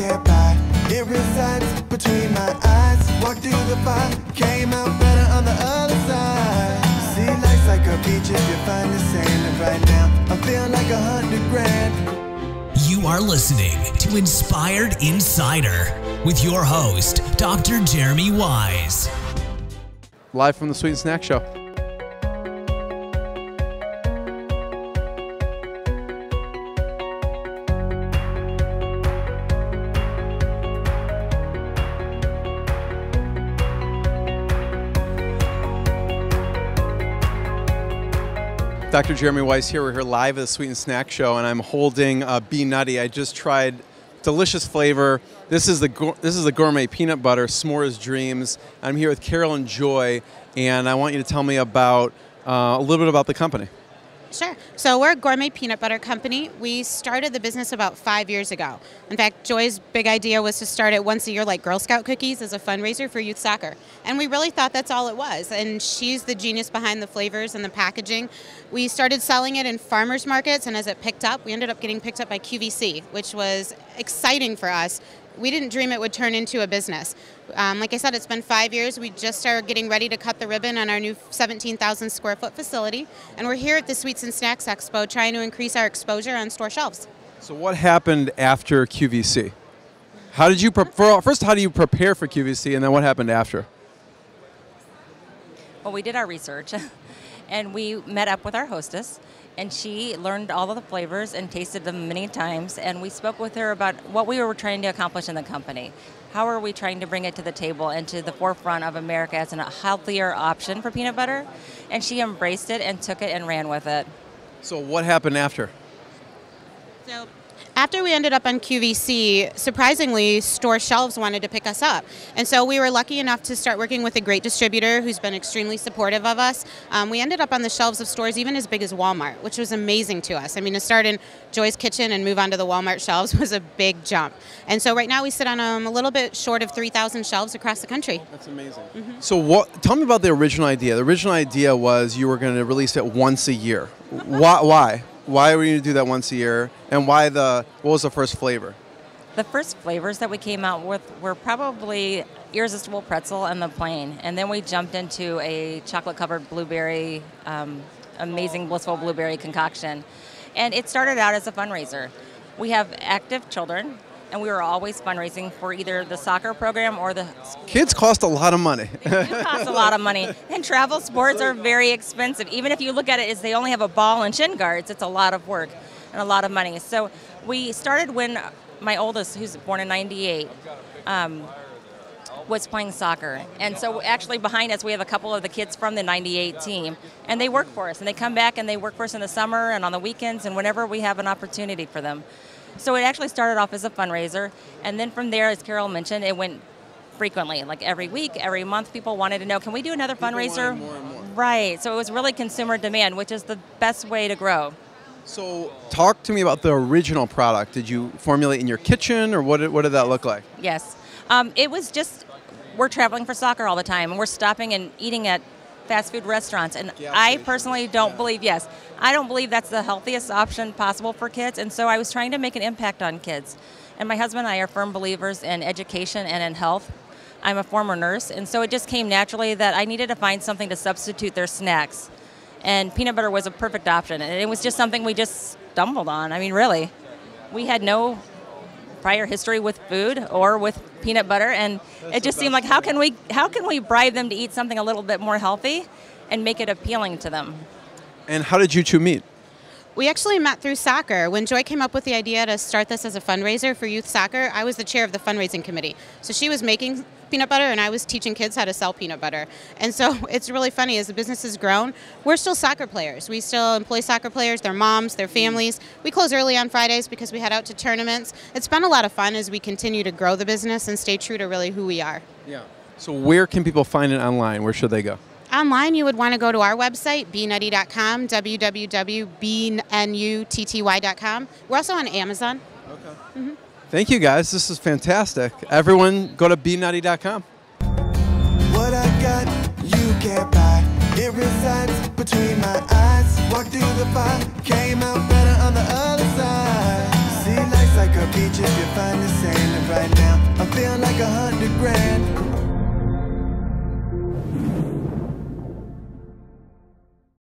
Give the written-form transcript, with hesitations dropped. get by. It resides between my eyes. Walked through the fire, came out better on the other side. See, life's like a beach if you find the sailing right now. I'm feeling like 100 grand. You are listening to Inspired Insider with your host, Dr. Jeremy Weisz. Live from the Sweet and Snack Show. Dr. Jeremy Weisz here. We're here live at the Sweet and Snack Show, and I'm holding BNutty. I just tried delicious flavor. This is the gourmet peanut butter S'mores Dreams. I'm here with Carol and Joy, and I want you to tell me about a little bit about the company. Sure. So we're a gourmet peanut butter company. We started the business about 5 years ago. In fact, Joy's big idea was to start it once a year, like Girl Scout cookies, as a fundraiser for youth soccer. And we really thought that's all it was. And she's the genius behind the flavors and the packaging. We started selling it in farmers markets, and as it picked up, we ended up getting picked up by QVC, which was exciting for us. We didn't dream it would turn into a business. Like I said, it's been 5 years. We just are getting ready to cut the ribbon on our new 17,000 square foot facility. And we're here at the Sweets and Snacks Expo trying to increase our exposure on store shelves. So what happened after QVC? How did you first, how do you prepare for QVC, and then what happened after? Well, we did our research and we met up with our hostess, and she learned all of the flavors and tasted them many times, and we spoke with her about what we were trying to accomplish in the company. How are we trying to bring it to the table and to the forefront of America as a healthier option for peanut butter? And she embraced it and took it and ran with it. So what happened after? So after we ended up on QVC, surprisingly, store shelves wanted to pick us up. And so we were lucky enough to start working with a great distributor who's been extremely supportive of us. We ended up on the shelves of stores even as big as Walmart, which was amazing to us. I mean, to start in Joy's kitchen and move onto the Walmart shelves was a big jump. And so right now we sit on a little bit short of 3,000 shelves across the country. That's amazing. Mm-hmm. So tell me about the original idea. The original idea was you were going to release it once a year. Why? Why were you going to do that once a year, and what was the first flavor? The first flavors that we came out with were probably irresistible pretzel and the plain, and then we jumped into a chocolate-covered blueberry, amazing blissful blueberry concoction, and it started out as a fundraiser. We have active children, and we were always fundraising for either the soccer program or the... Kids cost a lot of money. They do cost a lot of money. And travel sports are very expensive. Even if you look at it as they only have a ball and shin guards, it's a lot of work and a lot of money. So we started when my oldest, who's born in 98, was playing soccer. And so actually behind us, we have a couple of the kids from the 98 team, and they work for us. And they come back and they work for us in the summer and on the weekends and whenever we have an opportunity for them. So it actually started off as a fundraiser, and then from there, as Carol mentioned, it went frequently, like every week, every month. People wanted to know, can we do another fundraiser? More and more. Right, so it was really consumer demand, which is the best way to grow. So talk to me about the original product. Did you formulate in your kitchen, or what did that look like? Yes, it was just, we're traveling for soccer all the time, and we're stopping and eating at fast food restaurants, and I personally don't believe, I don't believe that's the healthiest option possible for kids, and so I was trying to make an impact on kids. And my husband and I are firm believers in education and in health. I'm a former nurse, and so it just came naturally that I needed to find something to substitute their snacks, and peanut butter was a perfect option, and it was just something we just stumbled on. I mean, really, we had no prior history with food or with peanut butter, and it just seemed like how can we bribe them to eat something a little bit more healthy and make it appealing to them. And how did you two meet? We actually met through soccer. When Joy came up with the idea to start this as a fundraiser for youth soccer, I was the chair of the fundraising committee. So she was making peanut butter and I was teaching kids how to sell peanut butter. And so it's really funny, as the business has grown, we're still soccer players. We still employ soccer players, their moms, their families. We close early on Fridays because we head out to tournaments. It's been a lot of fun as we continue to grow the business and stay true to really who we are. Yeah. So where can people find it online? Where should they go? Online, you would want to go to our website, bnutty.com, www.bnutty.com. We're also on Amazon. Okay. Mm-hmm. Thank you, guys. This is fantastic. Everyone, go to bnutty.com. What I got, you can't buy. It resides between my eyes. Walked through the fire, came out better on the other side. See, life's like a beach if you find the sailing right. feel like $100 grand.